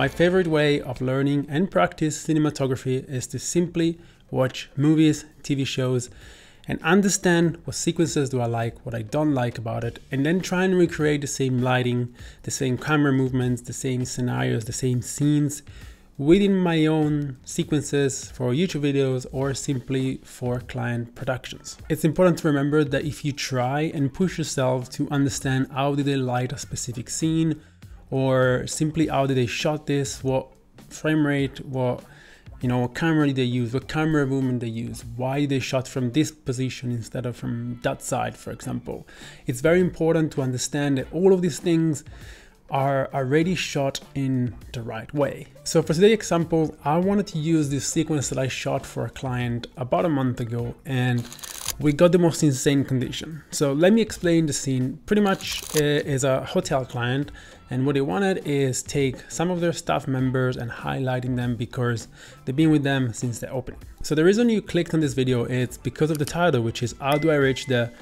My favorite way of learning and practice cinematography is to simply watch movies, TV shows, and understand what sequences do I like, what I don't like about it, and then try and recreate the same lighting, the same camera movements, the same scenarios, the same scenes within my own sequences for YouTube videos or simply for client productions. It's important to remember that if you try and push yourself to understand how did they light a specific scene, or simply how did they shot this, what frame rate, what camera did they use, what camera movement they use, why they shot from this position instead of from that side, for example. It's very important to understand that all of these things are already shot in the right way. So for today's example, I wanted to use this sequence that I shot for a client about a month ago, and we got the most insane condition. So let me explain the scene. Pretty much is a hotel client, and what they wanted is take some of their staff members and highlighting them because they've been with them since the opening. So the reason you clicked on this video is because of the title, which is how do I reach the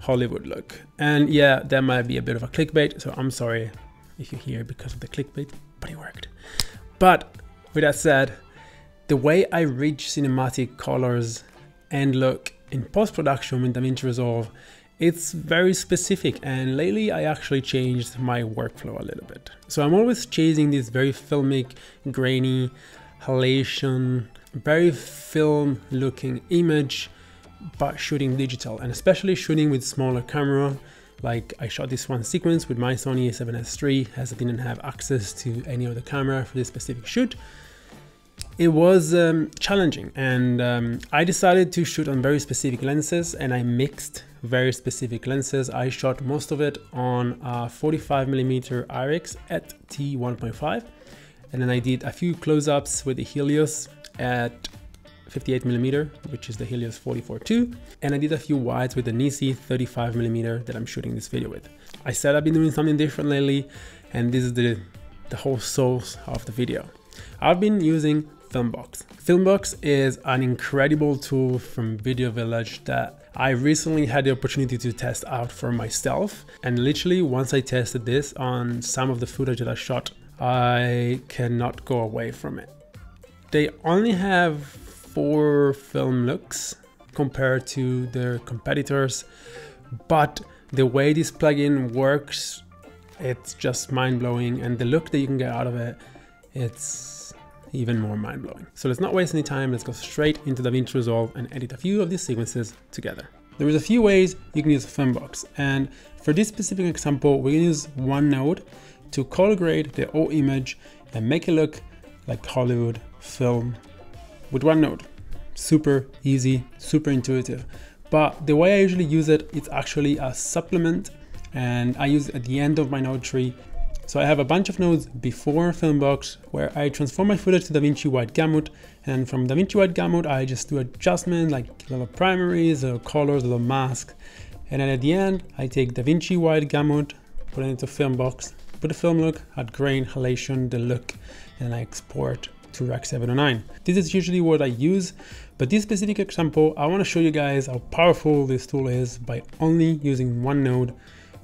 Hollywood look? And yeah, that might be a bit of a clickbait, so I'm sorry if you're here because of the clickbait, but it worked. But with that said, the way I reach cinematic colors and look in post-production with DaVinci Resolve, it's very specific, and lately I actually changed my workflow a little bit. So I'm always chasing this very filmic, grainy, halation, very film looking image, but shooting digital, and especially shooting with smaller camera. Like I shot this one sequence with my Sony A7S III as I didn't have access to any other camera for this specific shoot. It was challenging, and I decided to shoot on very specific lenses, and I mixed very specific lenses. I shot most of it on a 45mm Irix at T1.5, and then I did a few close-ups with the Helios at 58mm, which is the Helios 44-2, and I did a few wides with the Nisi 35mm that I'm shooting this video with. I said I've been doing something different lately, and this is the whole source of the video. I've been using Filmbox. Filmbox is an incredible tool from Video Village that I recently had the opportunity to test out for myself, and literally once I tested this on some of the footage that I shot, I cannot go away from it. They only have 4 film looks compared to their competitors, but the way this plugin works, it's just mind-blowing, and the look that you can get out of it, it's even more mind-blowing. So let's not waste any time, let's go straight into DaVinci Resolve and edit a few of these sequences together. There is a few ways you can use Filmbox, and for this specific example, we can use one node to color grade the whole image and make it look like Hollywood film with one node. Super easy, super intuitive. But the way I usually use it, it's actually a supplement, and I use it at the end of my node tree. So I have a bunch of nodes before Filmbox where I transform my footage to DaVinci Wide Gamut, and from DaVinci Wide Gamut I just do adjustments like little primaries, little colors, little masks, and then at the end I take DaVinci Wide Gamut, put it into Filmbox, put the film look, add grain, halation, the look, and I export to Rec. 709. This is usually what I use, but this specific example I want to show you guys how powerful this tool is by only using one node,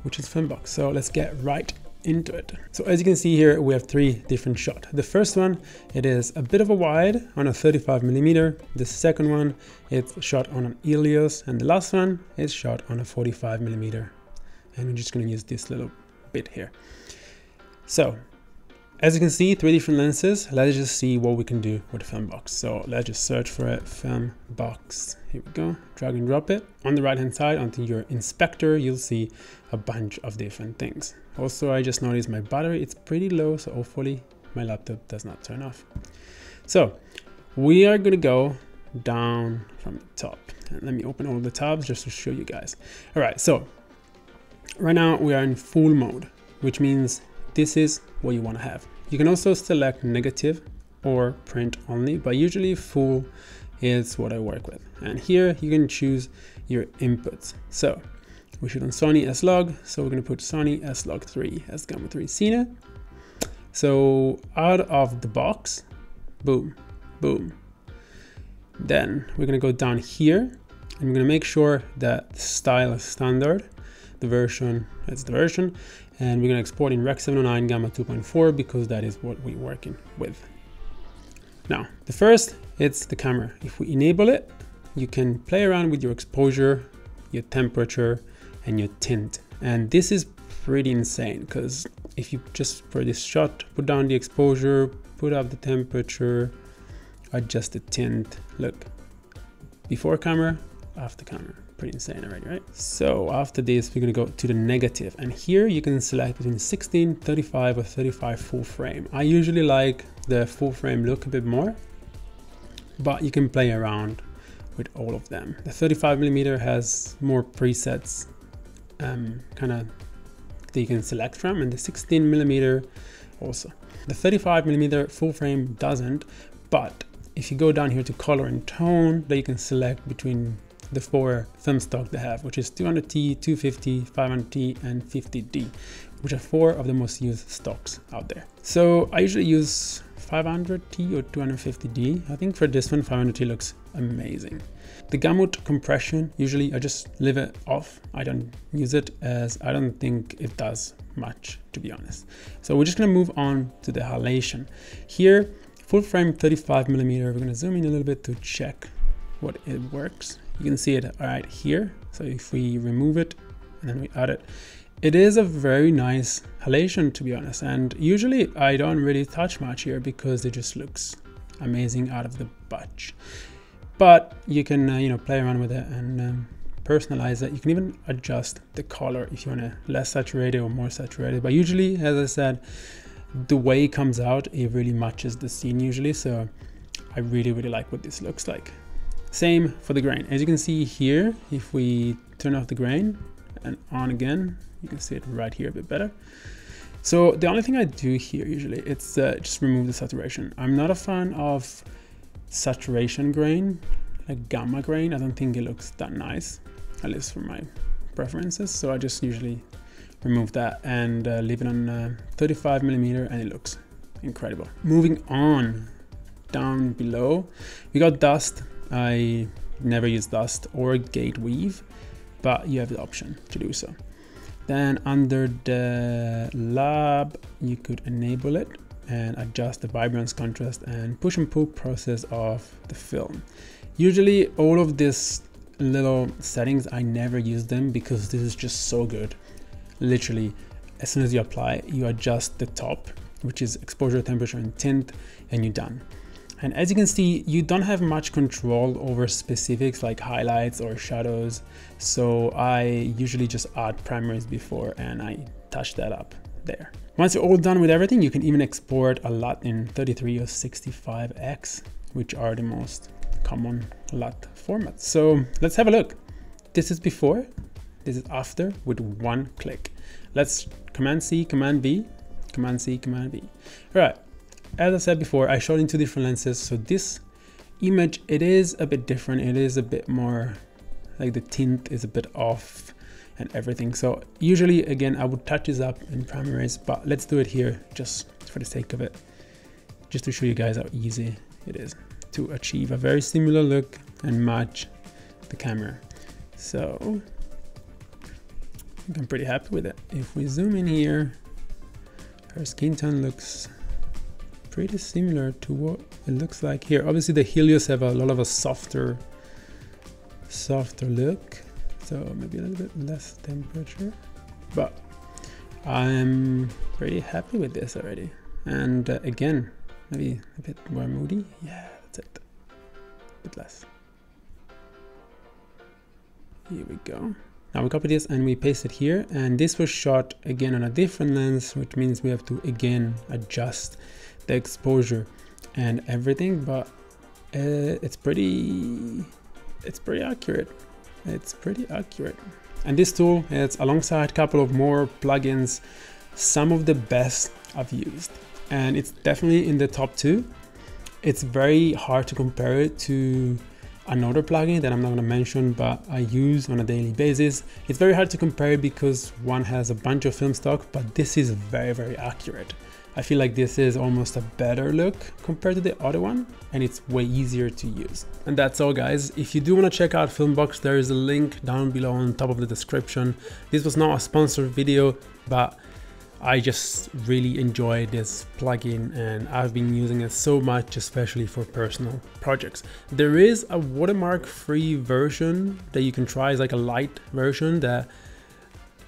which is Filmbox. So let's get right into it. So as you can see here, we have 3 different shots. The first one, it is a bit of a wide on a 35mm. The second one, it's shot on an Helios, and the last one is shot on a 45mm. And I'm just going to use this little bit here. So as you can see, 3 different lenses. Let's just see what we can do with Filmbox. So let's just search for it, Filmbox. Here we go, drag and drop it. On the right hand side, onto your inspector, you'll see a bunch of different things. Also, I just noticed my battery, it's pretty low, so hopefully my laptop does not turn off. So we are gonna go down from the top. And let me open all the tabs just to show you guys. All right, so right now we are in full mode, which means this is what you want to have. You can also select negative or print only, but usually full is what I work with. And here you can choose your inputs. So we shoot on Sony S Log, so we're going to put Sony S Log 3, S Gamma 3 Cine. So out of the box, boom, boom. Then we're going to go down here, and we're going to make sure that style is standard. The version, that's the version, and we're going to export in Rec. 709 Gamma 2.4 because that is what we're working with. Now, the first, it's the camera. If we enable it, you can play around with your exposure, your temperature, and your tint. And this is pretty insane, because if you just, for this shot, put down the exposure, put up the temperature, adjust the tint. Look, before camera, after camera. Pretty insane already, right? So after this, we're gonna go to the negative, and here you can select between 16, 35, or 35 full frame. I usually like the full frame look a bit more, but you can play around with all of them. The 35mm has more presets that you can select from, and the 16mm also. The 35mm full frame doesn't, but if you go down here to color and tone, then you can select between the four film stock they have, which is 200T, 250, 500T, and 50D, which are four of the most used stocks out there. So I usually use 500T or 250D. I think for this one, 500T looks amazing. The gamut compression, usually I just leave it off. I don't use it, as I don't think it does much, to be honest. So we're just gonna move on to the halation. Here, full frame 35mm, we're gonna zoom in a little bit to check what it works. You can see it right here. So if we remove it and then we add it, it is a very nice halation, to be honest. And usually I don't really touch much here because it just looks amazing out of the bunch. But you can play around with it and personalize it. You can even adjust the color if you want to less saturated or more saturated. But usually, as I said, the way it comes out, it really matches the scene usually. So I really, really like what this looks like. Same for the grain. As you can see here, if we turn off the grain and on again, you can see it right here a bit better. So the only thing I do here usually, it's just remove the saturation. I'm not a fan of saturation grain, like gamma grain. I don't think it looks that nice, at least for my preferences. So I just usually remove that and leave it on 35mm, and it looks incredible. Moving on, down below, we got dust. I never use dust or gate weave, but you have the option to do so. Then under the lab, you could enable it and adjust the vibrance, contrast, and push and pull process of the film. Usually all of these little settings, I never use them because this is just so good. Literally, as soon as you apply, you adjust the top, which is exposure, temperature, and tint, and you're done. And as you can see, you don't have much control over specifics like highlights or shadows. So I usually just add primaries before and I touch that up there. Once you're all done with everything, you can even export a LUT in 33 or 65X, which are the most common LUT formats. So let's have a look. This is before, this is after with one click. Let's Command C, Command V, Command C, Command V. All right. As I said before, I shot in two different lenses, so this image, it is a bit different. It is a bit more, like the tint is a bit off and everything. So usually, again, I would touch this up in primaries, but let's do it here just for the sake of it, just to show you guys how easy it is to achieve a very similar look and match the camera. So I'm pretty happy with it. If we zoom in here, her skin tone looks pretty similar to what it looks like here. Obviously the Helios have a lot of a softer look, so maybe a little bit less temperature, but I'm pretty happy with this already. And again, maybe a bit more moody. Yeah, that's it, a bit less. Here we go. Now we copy this and we paste it here, and this was shot again on a different lens, which means we have to again adjust the exposure and everything, but it's pretty accurate. And this tool, it's alongside a couple of more plugins, some of the best I've used, and it's definitely in the top two. It's very hard to compare it to another plugin that I'm not going to mention, but I use on a daily basis. It's very hard to compare because one has a bunch of film stock, but this is very, very accurate. I feel like this is almost a better look compared to the other one, and it's way easier to use. And that's all, guys. If you do want to check out Filmbox, there is a link down below on top of the description. This was not a sponsored video, but I just really enjoy this plugin and I've been using it so much, especially for personal projects. There is a watermark free version that you can try. It's like a light version that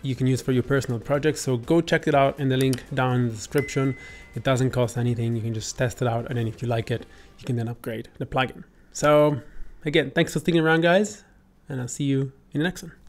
you can use for your personal projects, so go check it out in the link down in the description. It doesn't cost anything, you can just test it out, and then if you like it, you can then upgrade the plugin. So again, thanks for sticking around guys, and I'll see you in the next one.